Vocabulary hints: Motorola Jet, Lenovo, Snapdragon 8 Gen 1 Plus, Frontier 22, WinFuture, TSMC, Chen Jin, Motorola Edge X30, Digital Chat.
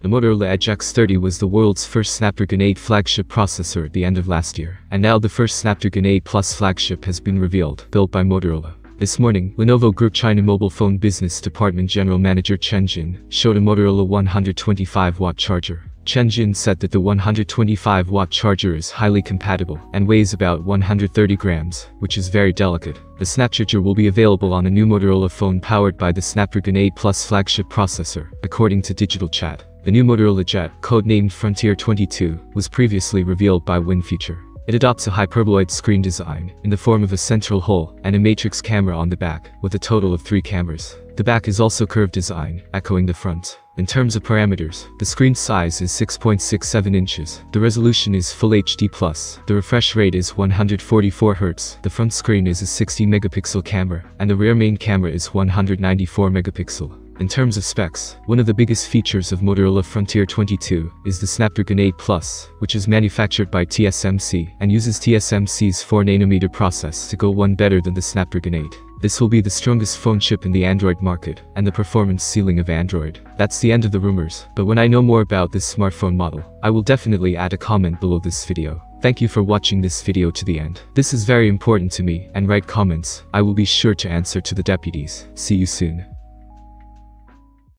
The Motorola Edge X30 was the world's first Snapdragon 8 flagship processor at the end of last year, and now the first Snapdragon 8 Plus flagship has been revealed, built by Motorola. This morning, Lenovo Group China Mobile Phone Business Department General Manager Chen Jin showed a Motorola 125-watt charger. Chen Jin said that the 125-watt charger is highly compatible and weighs about 130 grams, which is very delicate. The Snapcharger will be available on a new Motorola phone powered by the Snapdragon 8 Plus flagship processor, according to Digital Chat. The new Motorola Jet, codenamed Frontier 22, was previously revealed by WinFuture. It adopts a hyperboloid screen design in the form of a central hole and a matrix camera on the back, with a total of 3 cameras. The back is also curved design, echoing the front. In terms of parameters, the screen size is 6.67 inches, the resolution is Full HD+, the refresh rate is 144Hz, the front screen is a 60-megapixel camera, and the rear main camera is 194 megapixel. In terms of specs, one of the biggest features of Motorola Frontier 22 is the Snapdragon 8 Plus, which is manufactured by TSMC and uses TSMC's 4nm process to go one better than the Snapdragon 8. This will be the strongest phone chip in the Android market, and the performance ceiling of Android. That's the end of the rumors, but when I know more about this smartphone model, I will definitely add a comment below this video. Thank you for watching this video to the end. This is very important to me, and write comments, I will be sure to answer to the deputies. See you soon.